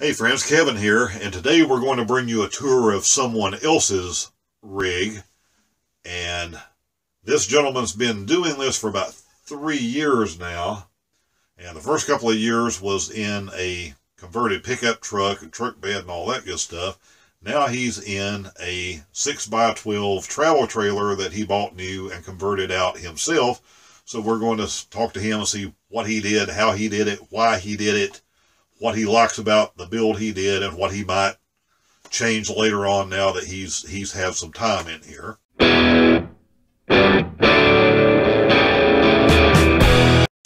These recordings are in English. Hey friends, Kevin here, and today we're going to bring you a tour of someone else's rig. And this gentleman's been doing this for about 3 years now. And the first couple of years was in a converted pickup truck, and truck bed and all that good stuff. Now he's in a 6x12 travel trailer that he bought new and converted out himself. So we're going to talk to him and see what he did, how he did it, why he did it, what he likes about the build he did, and what he might change later on now that he's had some time in here.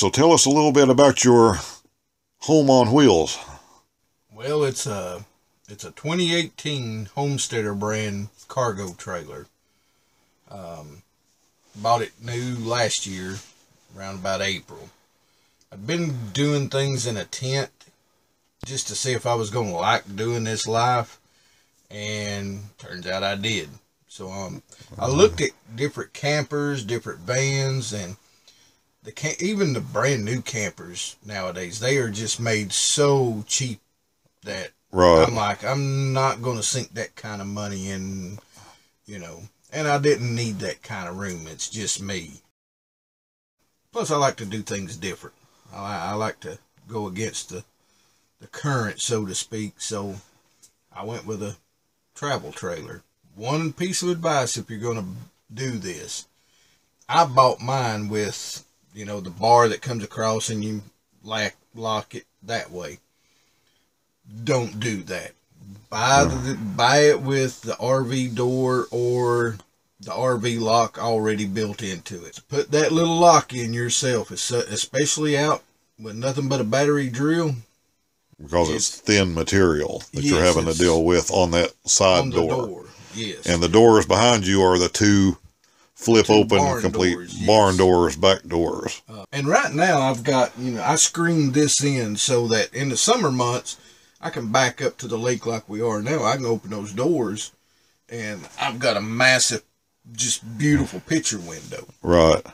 So tell us a little bit about your home on wheels. Well, it's a 2018 Homesteader brand cargo trailer. Bought it new last year, around about April. I've been doing things in a tent just to see if I was gonna like doing this life, and turns out I did. So I looked at different campers, different vans, and even the brand new campers nowadays, they are just made so cheap that right. I'm like, I'm not gonna sink that kind of money in, you know. And I didn't need that kind of room. It's just me. Plus, I like to do things different. I like to go against the current, so to speak, so I went with a travel trailer. One piece of advice if you're gonna do this, I bought mine with, you know, the bar that comes across and you lock it that way. Don't do that. Buy it with the RV door or the RV lock already built into it. Put that little lock in yourself, especially out with nothing but a battery drill. Because it's thin material that you're having to deal with on that side door. Yes. And the doors behind you are the two flip open complete barn doors, back doors. And right now I've got, you know, I screened this in so that in the summer months I can back up to the lake like we are now. I can open those doors and I've got a massive, just beautiful picture window. Right.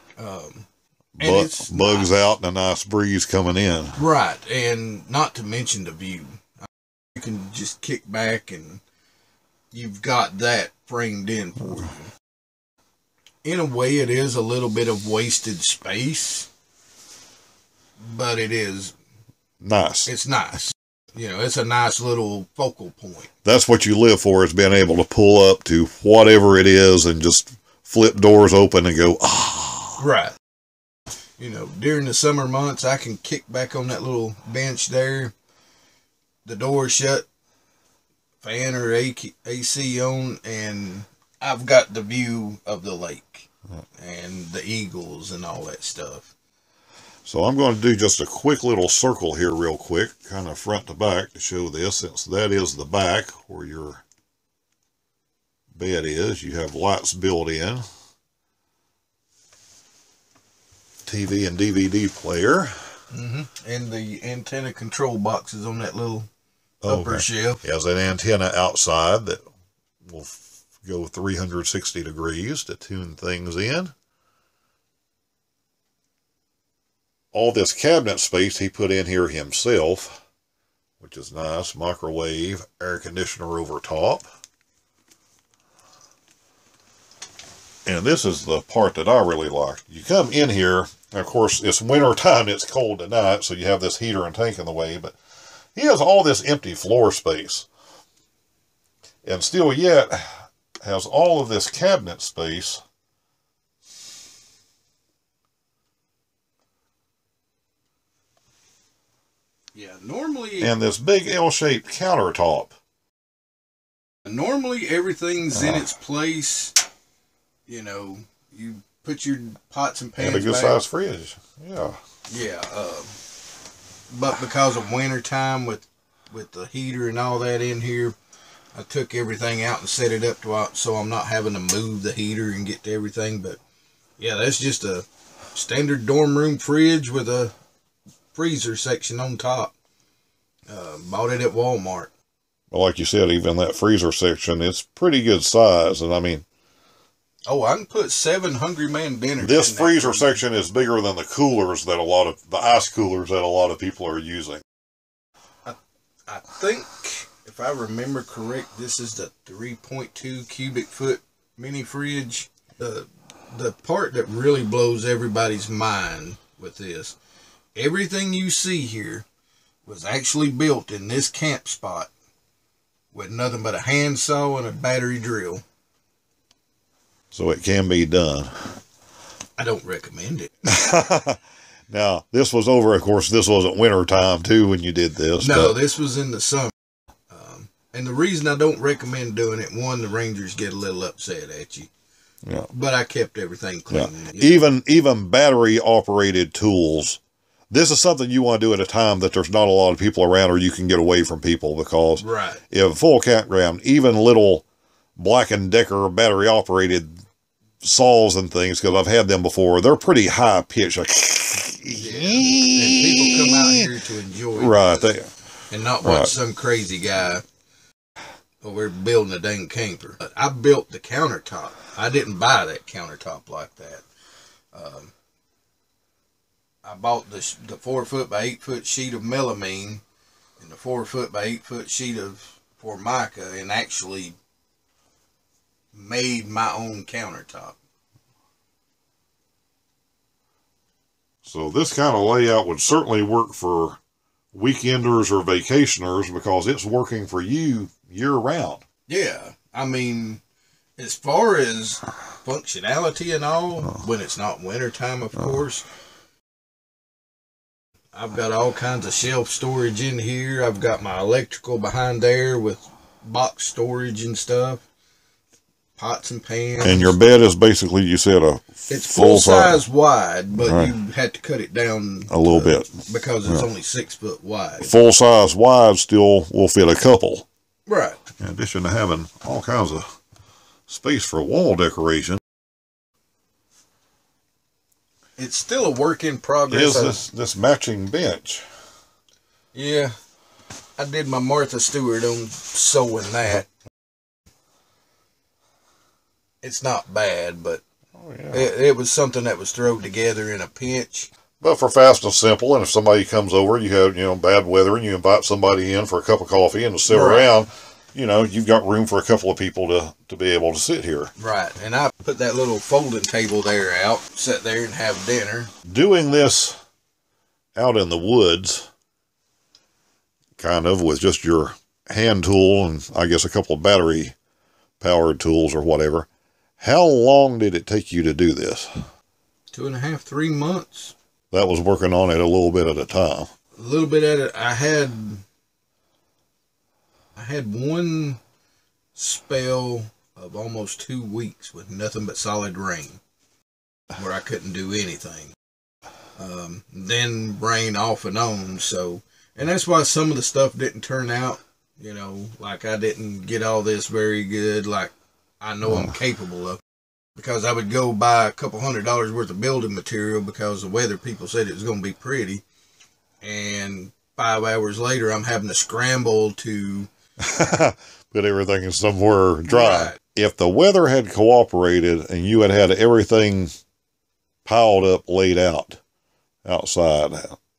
Bugs out and a nice breeze coming in. Right, and not to mention the view. You can just kick back and you've got that framed in for you. In a way, it is a little bit of wasted space, but it is nice. It's nice. You know, it's a nice little focal point. That's what you live for, is being able to pull up to whatever it is and just flip doors open and go, ah. Right. You know, during the summer months, I can kick back on that little bench there. The door shut, fan or AC on, and I've got the view of the lake and the eagles and all that stuff. So I'm going to do just a quick little circle here real quick, kind of front to back to show this, since that is the back where your bed is. You have lights built in. TV and DVD player. Mm-hmm. And the antenna control box is on that little upper shelf. It has an antenna outside that will go 360 degrees to tune things in. All this cabinet space he put in here himself, which is nice. Microwave, air conditioner over top. And this is the part that I really like. You come in here, and of course, it's winter time, it's cold tonight, so you have this heater and tank in the way, but he has all this empty floor space. And still yet, has all of this cabinet space. Yeah, normally... And this big L-shaped countertop. Normally, everything's in its place. You know, you put your pots and pans. And a good sized fridge. Yeah. Yeah. But because of winter time with the heater and all that in here, I took everything out and set it up so I'm not having to move the heater and get to everything. But yeah, that's just a standard dorm room fridge with a freezer section on top. Bought it at Walmart. Well, like you said, even that freezer section, it's pretty good size. And I mean, oh, I can put 7 Hungry Man dinners. This freezer section is bigger than the ice coolers that a lot of people are using. I, I think, if I remember correct, this is the 3.2 cubic foot mini fridge. The part that really blows everybody's mind with this, everything you see here was actually built in this camp spot with nothing but a handsaw and a battery drill. So it can be done. I don't recommend it. Now, this was over, of course, this wasn't winter time, too, when you did this. No, but this was in the summer. And the reason I don't recommend doing it, one, the Rangers get a little upset at you. Yeah. But I kept everything clean. Yeah. Even battery-operated tools. This is something you want to do at a time that there's not a lot of people around or you can get away from people, because right. If full campground, even little Black and Decker battery-operated saws and things, because I've had them before, they're pretty high-pitched. Like, yeah. And people come out here to enjoy this and not watch some crazy guy over building a dang camper. I built the countertop. I didn't buy that countertop like that. I bought the 4-foot by 8-foot sheet of melamine and the 4-foot by 8-foot sheet of formica, and actually made my own countertop. So this kind of layout would certainly work for weekenders or vacationers, because it's working for you year round. Yeah. I mean, as far as functionality and all, when it's not winter time, of course, I've got all kinds of shelf storage in here. I've got my electrical behind there with box storage and stuff. Pots and pans. And your bed is basically, you said, it's full size wide, but you had to cut it down a little bit, because it's only 6 foot wide. Full size wide still will fit a couple. Right. In addition to having all kinds of space for wall decoration. It's still a work in progress. Is this matching bench? Yeah. I did my Martha Stewart on sewing that. It's not bad, but it was something that was thrown together in a pinch. But for fast and simple, and if somebody comes over, you have bad weather, and you invite somebody in for a cup of coffee and to sit around, you've got room for a couple of people to be able to sit here. Right, and I put that little folding table there out, sit there and have dinner. Doing this out in the woods, kind of, with just your hand tool and I guess a couple of battery-powered tools or whatever. How long did it take you to do this? 2.5, 3 months. That was working on it a little bit at a time. A little bit at it. I had one spell of almost 2 weeks with nothing but solid rain, where I couldn't do anything. Then rain off and on. So, and that's why some of the stuff didn't turn out. Like I didn't get all this very good. Like, I know I'm capable of, because I would go buy a couple $100 worth of building material because the weather people said it was going to be pretty. And 5 hours later, I'm having to scramble to put everything in somewhere dry. Right. If the weather had cooperated and you had everything piled up, laid out outside,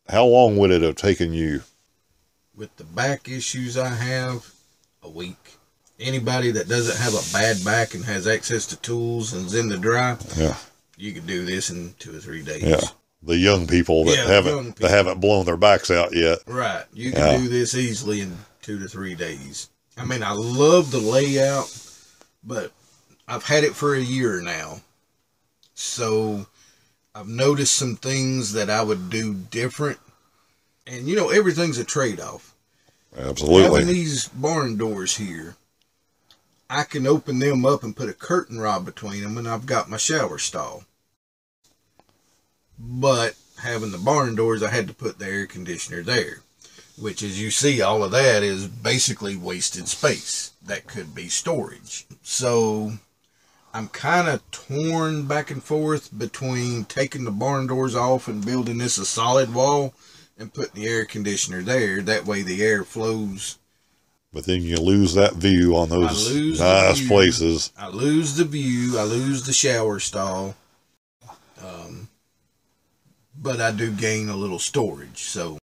how long would it have taken you? With the back issues I have, a week. Anybody that doesn't have a bad back and has access to tools and is in the dry, you can do this in 2 or 3 days. Yeah. The young people that haven't blown their backs out yet. Right. You can do this easily in 2 to 3 days. I mean, I love the layout, but I've had it for a year now. So I've noticed some things that I would do different. And, everything's a trade-off. Absolutely. Having these barn doors here, I can open them up and put a curtain rod between them, and I've got my shower stall. But having the barn doors, I had to put the air conditioner there, which, as you see, all of that is basically wasted space. That could be storage. So I'm kind of torn back and forth between taking the barn doors off and building this a solid wall and putting the air conditioner there. That way the air flows. But then you lose that view on those nice places. I lose the view. I lose the shower stall. But I do gain a little storage. So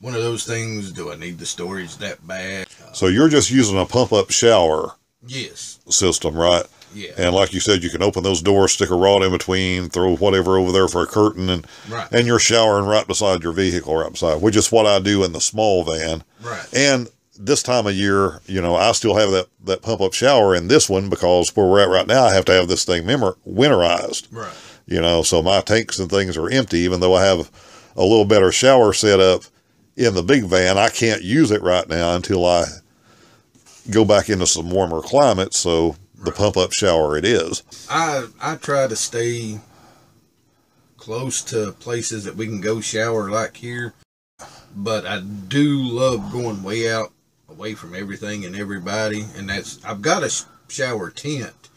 one of those things. Do I need the storage that bad? So you're just using a pump-up shower yes. system, right? Yeah. And like you said, you can open those doors, stick a rod in between, throw whatever over there for a curtain, and right. and you're showering right beside your vehicle, right beside, which is what I do in the small van. Right. And this time of year, you know, I still have that pump-up shower in this one because where we're at right now, I have to have this thing winterized. Right. You know, so my tanks and things are empty, even though I have a little better shower set up in the big van. I can't use it right now until I go back into some warmer climates, so... The pump-up shower it is. I try to stay close to places that we can go shower like here, but I do love going way out, away from everything and everybody, and that's, I've got a shower tent,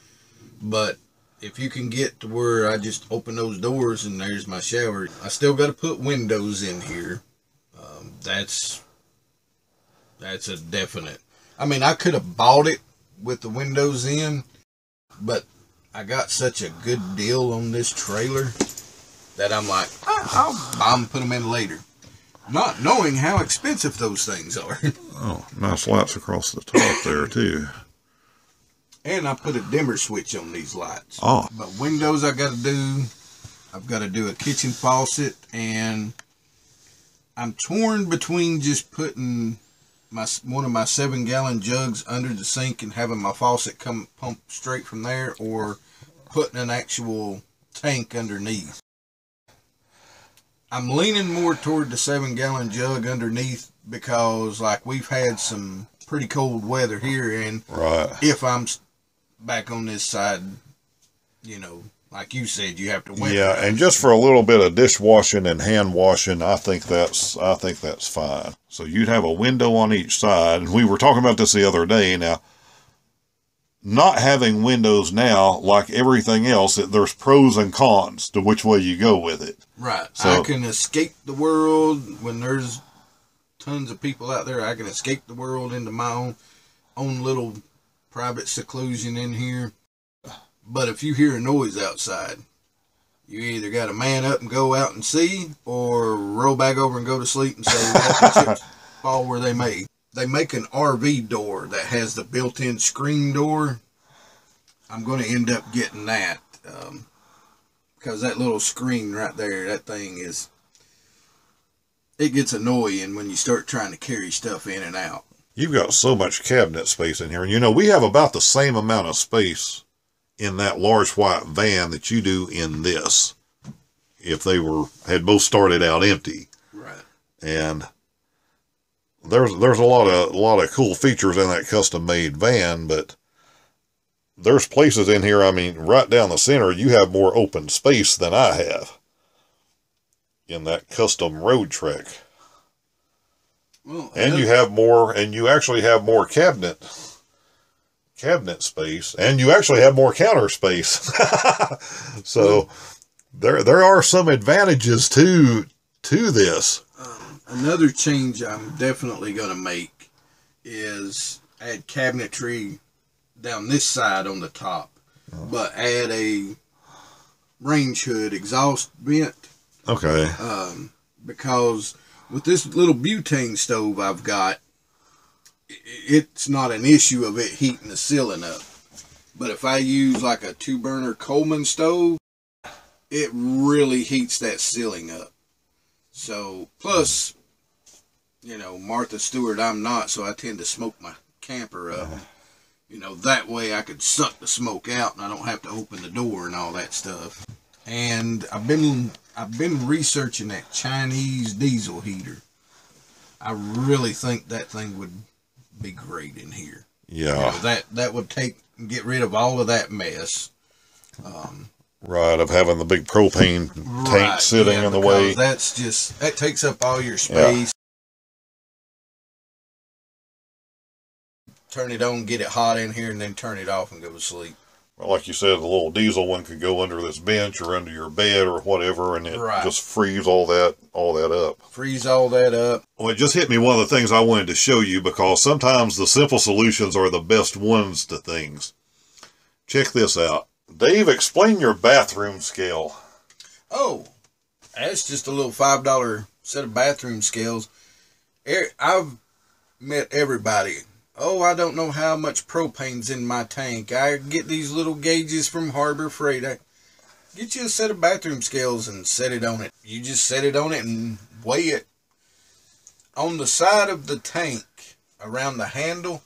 but if you can get to where I just open those doors and there's my shower. I still got to put windows in here. That's a definite. I mean, I could have bought it with the windows in, but I got such a good deal on this trailer that I'm like, I'll buy them, put them in later, not knowing how expensive those things are. Oh, nice lights across the top there too. And I put a dimmer switch on these lights. Oh, but windows I got to do. I've got to do a kitchen faucet, and I'm torn between just putting one of my 7-gallon jugs under the sink and having my faucet pump straight from there, or putting an actual tank underneath. I'm leaning more toward the 7-gallon jug underneath because, like, we've had some pretty cold weather here, and right. if I'm back on this side, you know, like you said, you have to win. Yeah, and just for a little bit of dishwashing and hand washing, I think that's fine. So you'd have a window on each side, and we were talking about this the other day. Now, not having windows now, like everything else, there's pros and cons to which way you go with it. Right. So I can escape the world when there's tons of people out there. I can escape the world into my own little private seclusion in here. But if you hear a noise outside, you either got to man up and go out and see, or roll back over and go to sleep and say, well, chips fall where they may. They make an RV door that has the built-in screen door. I'm going to end up getting that because that little screen right there, that thing is, it gets annoying when you start trying to carry stuff in and out. You've got so much cabinet space in here. You know, we have about the same amount of space in that large white van that you do in this, if they had both started out empty. Right. And there's a lot of cool features in that custom made van, but there's places in here. I mean, right down the center, you have more open space than I have in that custom RoadTrek. Well, and you have more, and you actually have more cabinet space, and you actually have more counter space. So there are some advantages to this. Another change I'm definitely going to make is add cabinetry down this side on the top, but add a range hood exhaust vent. Okay. Because with this little butane stove I've got, it's not an issue of it heating the ceiling up, but if I use like a 2-burner Coleman stove, it really heats that ceiling up. So plus, you know, Martha Stewart, I'm not, so I tend to smoke my camper up. You know, that way I could suck the smoke out and I don't have to open the door and all that stuff. And I've been researching that Chinese diesel heater. I really think that thing would be great in here. Yeah, you know, that would get rid of all of that mess. Right, of having the big propane tank right, sitting in the way. That's just, that takes up all your space. Yeah. Turn it on, get it hot in here, and then turn it off and go to sleep. Well, like you said, the little diesel one could go under this bench or under your bed or whatever, and it right. just frees all that up. Freeze all that up. Well, it just hit me, one of the things I wanted to show you, because sometimes the simple solutions are the best ones to things. Check this out. Dave, explain your bathroom scale. Oh, that's just a little $5 set of bathroom scales. I've met everybody. Oh, I don't know how much propane's in my tank. I get these little gauges from Harbor Freight. Get you a set of bathroom scales and set it on it. You just set it on it and weigh it. On the side of the tank, around the handle,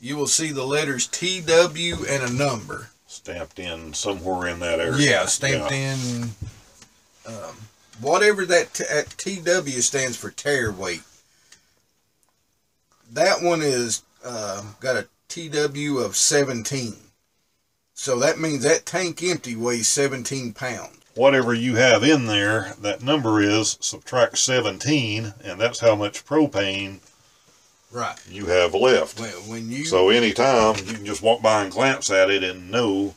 you will see the letters TW and a number. Stamped in somewhere in that area. Yeah, stamped in. Whatever that TW stands for, tear weight. That one is got a TW of 17. So that means that tank empty weighs 17 pounds. Whatever you have in there, that number is subtract 17, and that's how much propane you have left. So anytime, you can just walk by and glance at it and know.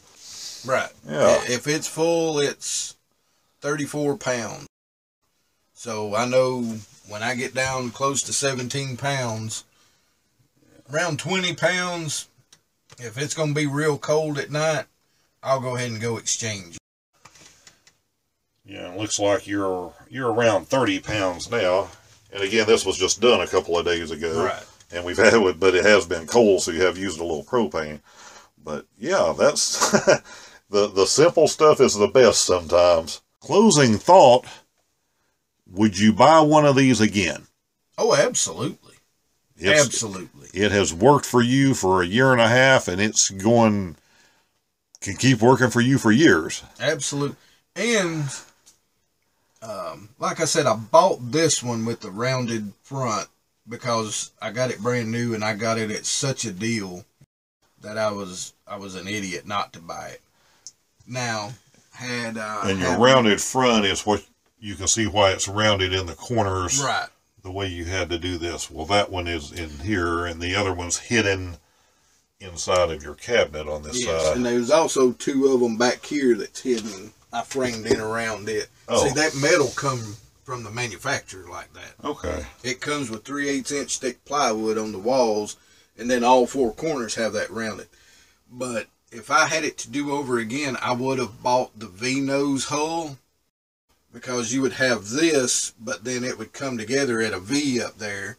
Right. Yeah. If it's full, it's 34 pounds. So I know when I get down close to 17 pounds, around 20 pounds, if it's going to be real cold at night, I'll go ahead and go exchange. Yeah, it looks like you're around 30 pounds now. And again, this was just done a couple of days ago. Right. And we've had it, but it has been cold, so you have used a little propane. But yeah, that's the simple stuff is the best sometimes. Closing thought, would you buy one of these again? Oh, absolutely. Absolutely. It has worked for you for a year and a half, and it's going, can keep working for you for years. Absolutely. And like I said, I bought this one with the rounded front because I got it brand new, and I got it at such a deal that I was an idiot not to buy it. Now, had I... And your rounded front is what you can see why it's rounded in the corners. Right. The way you had to do this. Well, that one is in here, and the other one's hidden inside of your cabinet on this side. Yes, and there's also two of them back here that's hidden. I framed in around it. Oh. See, that metal come from the manufacturer like that. Okay. It comes with 3/8" thick plywood on the walls, and then all four corners have that rounded. But if I had it to do over again, I would have bought the V-nose hull, because you would have this, but then it would come together at a V up there.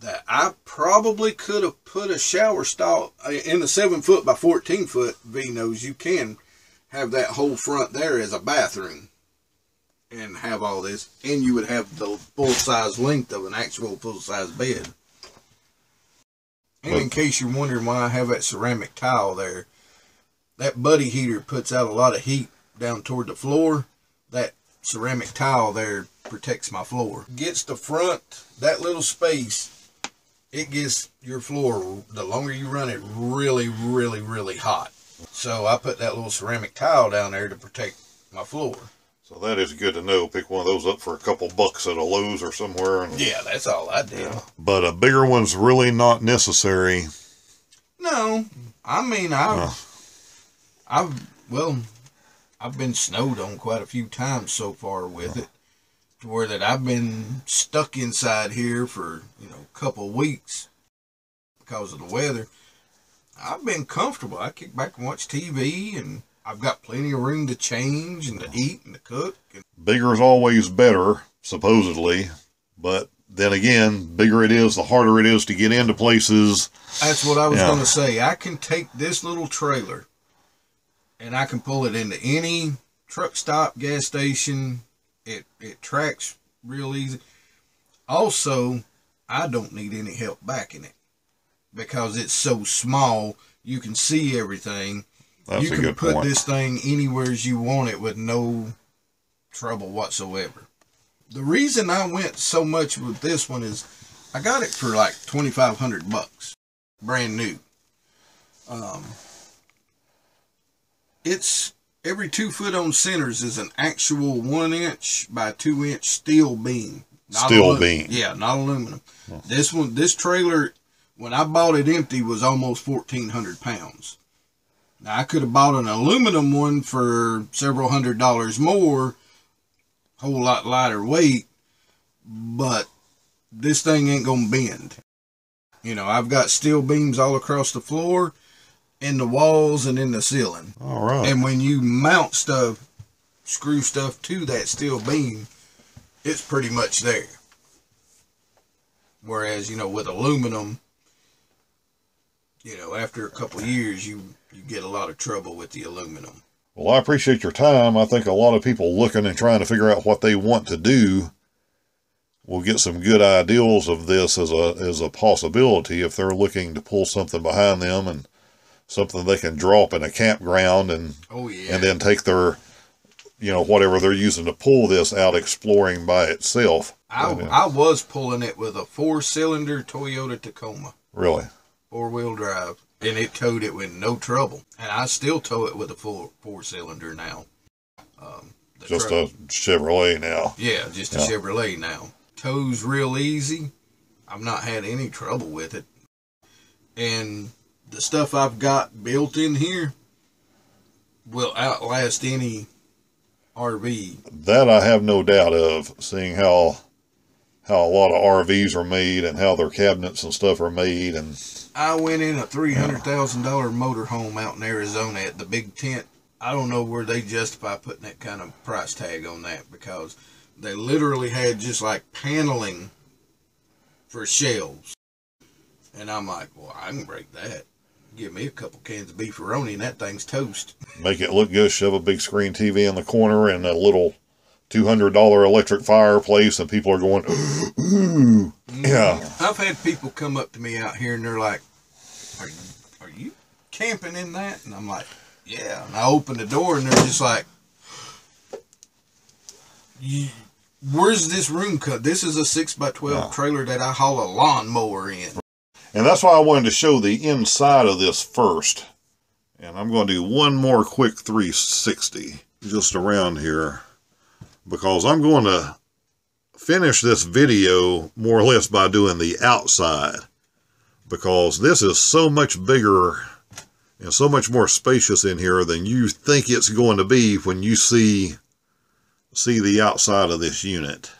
That I probably could have put a shower stall in the 7-foot by 14-foot V-nose. You can have that whole front there as a bathroom and have all this, and you would have the full-size length of an actual full-size bed. And in case you're wondering why I have that ceramic tile there, that buddy heater puts out a lot of heat down toward the floor. That ceramic tile there protects my floor. Gets the front, that little space, it gets your floor, the longer you run it, really, really, really hot. So I put that little ceramic tile down there to protect my floor. So that is good to know. Pick one of those up for a couple bucks at a Lowe's or somewhere. And yeah, that's all I did. Yeah. But a bigger one's really not necessary. No. I mean, I've been snowed on quite a few times so far with it, to where that I've been stuck inside here for, you know, a couple weeks because of the weather. I've been comfortable. I kick back and watch TV, and I've got plenty of room to change and to eat and to cook. Bigger is always better, supposedly, but then again, bigger it is, the harder it is to get into places. That's what I was going to say. I can take this little trailer, and I can pull it into any truck stop, gas station. It tracks real easy. Also, I don't need any help backing it, because it's so small, you can see everything. You can put this thing anywhere you want it with no trouble whatsoever. The reason I went so much with this one is I got it for like $2,500 bucks, brand new. It's every 2 foot on centers is an actual 1-inch by 2-inch steel beam. Steel beam. Yeah, not aluminum. Oh. This one, this trailer, when I bought it empty, was almost 1,400 pounds. Now, I could have bought an aluminum one for several $100s more, whole lot lighter weight, but this thing ain't going to bend. You know, I've got steel beams all across the floor, in the walls, and in the ceiling. All right. And when you mount stuff, screw stuff to that steel beam, it's pretty much there. Whereas, you know, with aluminum, you know, after a couple of years, you get a lot of trouble with the aluminum. Well, I appreciate your time. I think a lot of people looking and trying to figure out what they want to do will get some good ideals of this as a possibility if they're looking to pull something behind them and something they can drop in a campground and and then take their, you know, whatever they're using to pull this out exploring by itself. I was pulling it with a 4-cylinder Toyota Tacoma. Really? 4-wheel drive. And it towed it with no trouble. And I still tow it with a full 4-cylinder now. Just a Chevrolet now. Yeah, just a Chevrolet now. Tows real easy. I've not had any trouble with it. And the stuff I've got built in here will outlast any RV. That I have no doubt of, seeing how a lot of RVs are made and how their cabinets and stuff are made. And I went in a $300,000 motorhome out in Arizona at the Big Tent. I don't know where they justify putting that kind of price tag on that, because they literally had just like paneling for shelves. And I'm like, well, I can break that. Give me a couple cans of beefaroni and that thing's toast. Make it look good. Shove a big screen TV in the corner and a little $200 electric fireplace, and people are going, ooh. Yeah. I've had people come up to me out here and they're like, are you camping in that? And I'm like, yeah. And I open the door and they're just like, where's this room cut? This is a 6x12 trailer that I haul a lawnmower in. And that's why I wanted to show the inside of this first. And I'm going to do one more quick 360 just around here, because I'm going to finish this video more or less by doing the outside, because this is so much bigger and so much more spacious in here than you think it's going to be when you see the outside of this unit.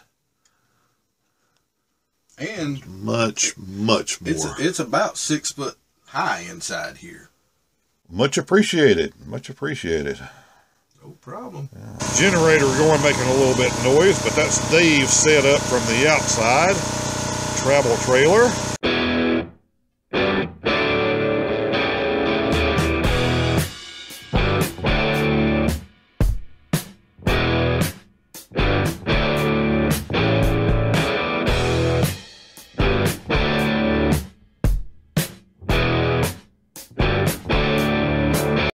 And much more. It's about 6 foot high inside here. Much appreciated. Much appreciated. No problem. Generator going, making a little bit of noise, but that's Dave's set up from the outside travel trailer.